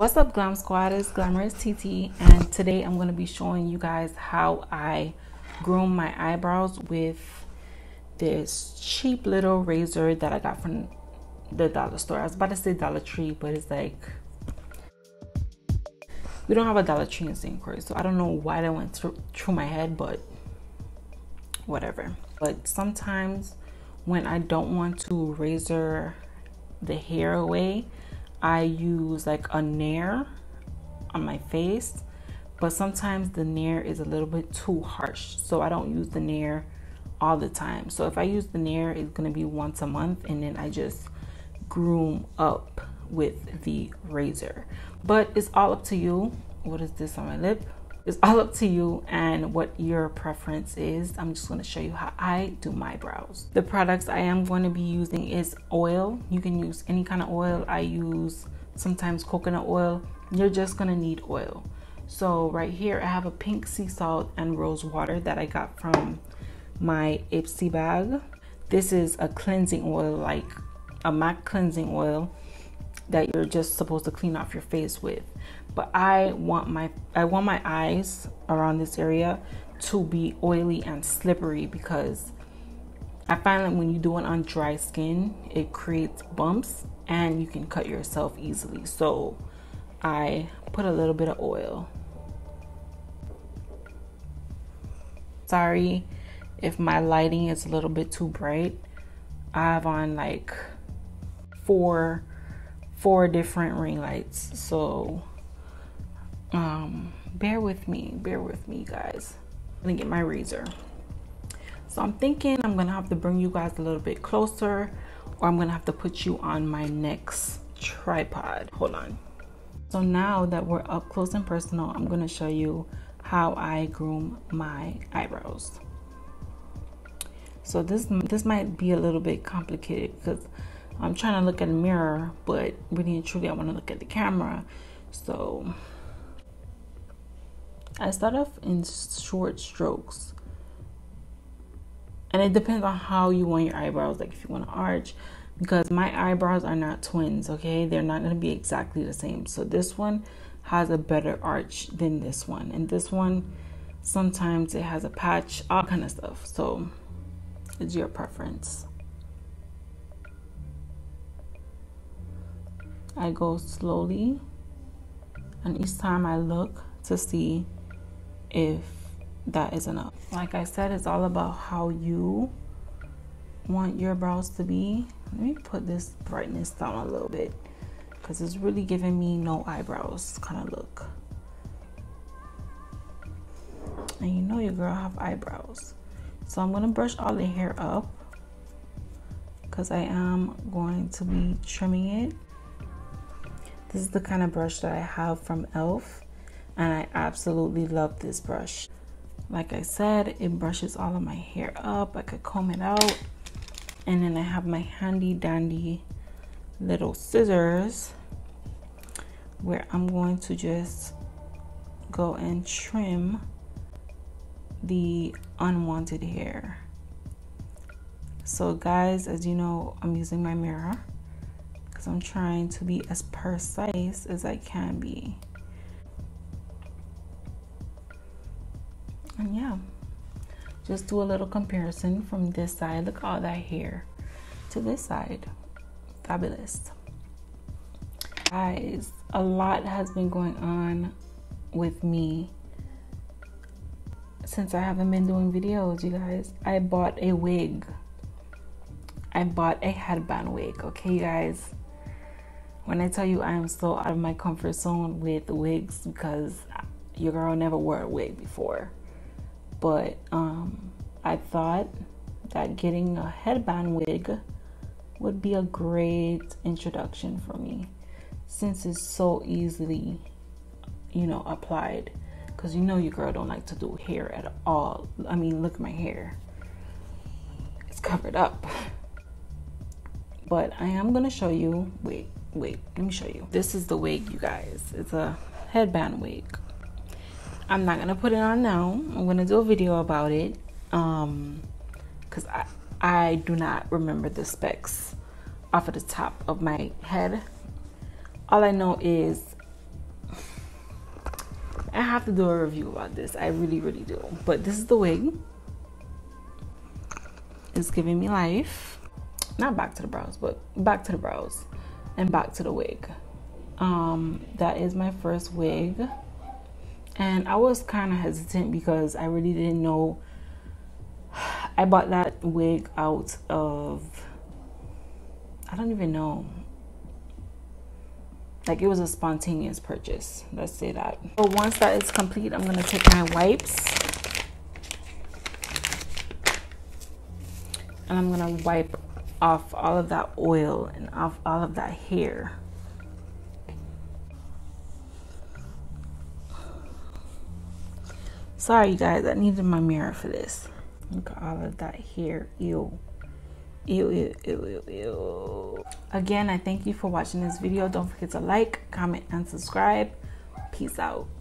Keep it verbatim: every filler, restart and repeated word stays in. What's up, Glam Squad? It's Glamorous T T, and today I'm going to be showing you guys how I groom my eyebrows with this cheap little razor that I got from the dollar store. I was about to say Dollar Tree, but it's like, we don't have a Dollar Tree in Saint Croix, so I don't know why that went through my head, but whatever. But sometimes when I don't want to razor the hair away, I use like a Nair on my face, but sometimes the Nair is a little bit too harsh, so I don't use the Nair all the time. So if I use the Nair, it's gonna be once a month, and then I just groom up with the razor. But it's all up to you. What is this on my lip? It's all up to you and what your preference is. I'm just going to show you how I do my brows. The products I am going to be using is oil. You can use any kind of oil. I use sometimes coconut oil. You're just going to need oil. So right here I have a pink sea salt and rose water that I got from my Ipsy bag. This is a cleansing oil, like a MAC cleansing oil that you're just supposed to clean off your face with. But I want my I want my eyes around this area to be oily and slippery, because I find that when you do it on dry skin, it creates bumps and you can cut yourself easily. So I put a little bit of oil. Sorry if my lighting is a little bit too bright. I have on like four four different ring lights, so um bear with me bear with me guys. I'm gonna get my razor, so I'm thinking I'm gonna have to bring you guys a little bit closer, or I'm gonna have to put you on my next tripod. Hold on. So now that we're up close and personal, I'm gonna show you how I groom my eyebrows. So this this might be a little bit complicated because I'm trying to look at the mirror, but really and truly I want to look at the camera. So I start off in short strokes, and it depends on how you want your eyebrows, like if you want to arch, because my eyebrows are not twins, okay? They're not going to be exactly the same. So this one has a better arch than this one, and this one sometimes it has a patch, all kind of stuff. So it's your preference. I go slowly, and each time I look to see if that is enough. Like I said, it's all about how you want your brows to be. Let me put this brightness down a little bit because it's really giving me no eyebrows kind of look. And you know your girl have eyebrows. So I'm gonna brush all the hair up because I am going to be trimming it. This is the kind of brush that I have from e l f, and I absolutely love this brush. Like I said, it brushes all of my hair up. I could comb it out, and then I have my handy dandy little scissors where I'm going to just go and trim the unwanted hair. So guys, as you know, I'm using my mirror. I'm trying to be as precise as I can be. And yeah, just do a little comparison from this side. Look at all that hair to this side. Fabulous. Guys, a lot has been going on with me since I haven't been doing videos, you guys. I bought a wig. I bought a headband wig, okay you guys? When I tell you I am so out of my comfort zone with wigs, because your girl never wore a wig before. But um, I thought that getting a headband wig would be a great introduction for me, since it's so easily, you know, applied. Because you know your girl don't like to do hair at all. I mean, look at my hair. It's covered up. But I am going to show you, wait. wait let me show you. This is the wig, you guys. It's a headband wig. I'm not gonna put it on now. I'm gonna do a video about it, um because i i do not remember the specs off of the top of my head. All I know is I have to do a review about this. I really, really do. But this is the wig. It's giving me life. Not back to the brows, but back to the brows and back to the wig. Um, that is my first wig. And I was kind of hesitant because I really didn't know. I bought that wig out of, I don't even know. Like, it was a spontaneous purchase. Let's say that. So once that is complete, I'm gonna take my wipes and I'm gonna wipe off all of that oil and off all of that hair. Sorry, you guys, I needed my mirror for this. Look at all of that hair. Ew. Ew, ew, ew, ew, ew. Again, I thank you for watching this video. Don't forget to like, comment, and subscribe. Peace out.